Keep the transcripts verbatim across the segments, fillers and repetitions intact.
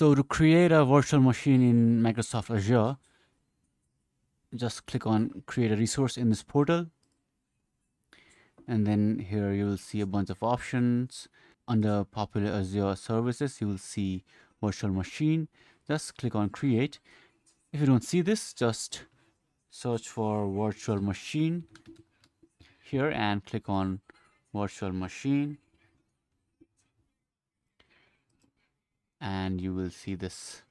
So to create a virtual machine in Microsoft Azure, just click on create a resource in this portal. And then here you will see a bunch of options. Under popular Azure services, you will see virtual machine. Just click on create. If you don't see this, just search for virtual machine here and click on virtual machine. And you will see this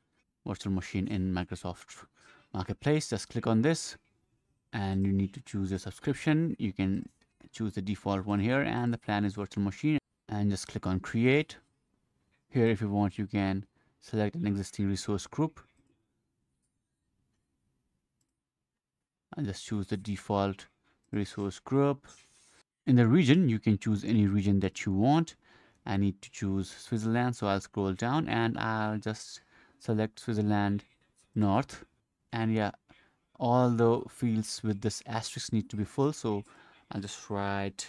virtual machine in Microsoft Marketplace. Just click on this and you need to choose a subscription. You can choose the default one here, and the plan is virtual machine, and just click on create. Here, if you want, you can select an existing resource group and just choose the default resource group. In the region, you can choose any region that you want. I need to choose Switzerland, so I'll scroll down and I'll just select Switzerland North. And yeah, all the fields with this asterisk need to be full, so I'll just write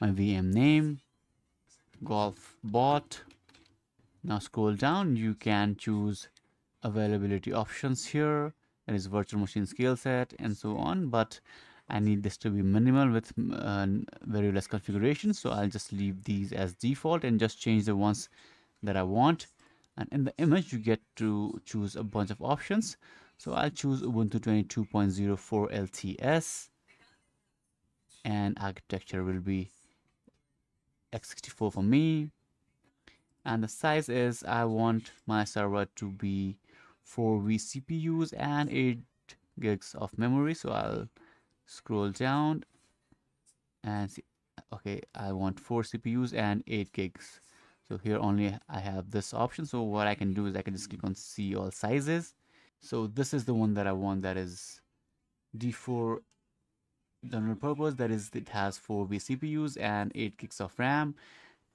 my V M name, golf bot. Now scroll down, you can choose availability options here. There is virtual machine scale set and so on, but I need this to be minimal with uh, very less configuration, so I'll just leave these as default and just change the ones that I want. And in the image, you get to choose a bunch of options. So I'll choose Ubuntu twenty-two point oh four L T S, and architecture will be x sixty-four for me. And the size is, I want my server to be four V C P Us and eight gigs of memory, so I'll scroll down and see. Okay, I want four C P Us and eight gigs, so here only I have this option. So what I can do is I can just click on see all sizes. So this is the one that I want, that is D four general purpose, that is it has four V C P Us and eight gigs of RAM.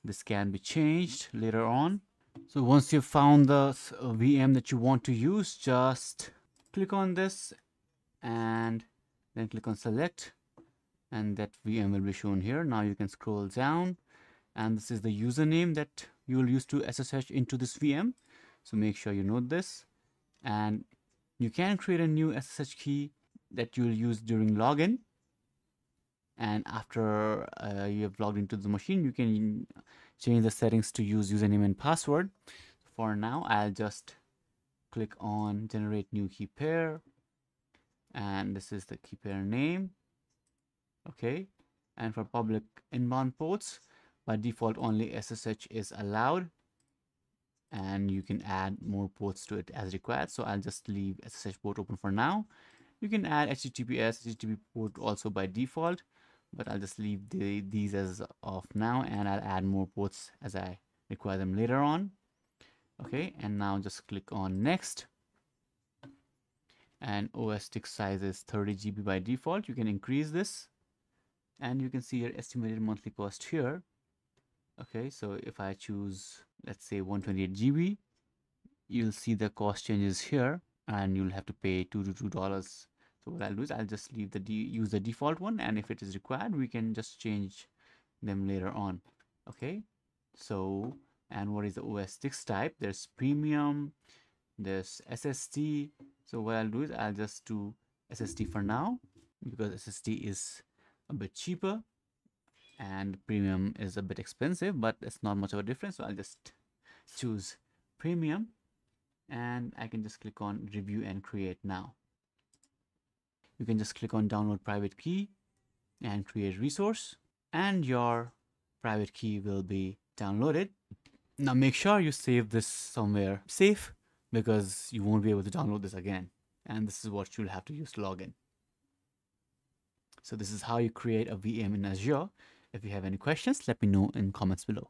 This can be changed later on. So once you've found the V M that you want to use, just click on this and then click on select, and that V M will be shown here. Now you can scroll down, and this is the username that you will use to S S H into this V M. So make sure you note this, and you can create a new S S H key that you will use during login. And after uh, you have logged into the machine, you can change the settings to use username and password. For now, I'll just click on generate new key pair. And this is the key pair name. Okay. And for public inbound ports, by default only S S H is allowed, and you can add more ports to it as required. So I'll just leave S S H port open for now. You can add H T T P S, H T T P port also by default, but I'll just leave the, these as of now, and I'll add more ports as I require them later on. Okay, and now just click on next. And O S tick size is thirty G B by default. You can increase this, and you can see your estimated monthly cost here. Okay, so if I choose, let's say one twenty-eight G B, you'll see the cost changes here, and you'll have to pay two to two dollars. So what I'll do is I'll just leave the D, use the default one, and if it is required, we can just change them later on. Okay, so and what is the O S sticks type? There's premium, there's S S D. So what I'll do is I'll just do S S D for now, because S S D is a bit cheaper and premium is a bit expensive, but it's not much of a difference. So I'll just choose premium, and I can just click on review and create now. You can just click on download private key and create resource, and your private key will be downloaded. Now make sure you save this somewhere safe, because you won't be able to download this again. And this is what you'll have to use to log in. So this is how you create a V M in Azure. If you have any questions, let me know in comments below.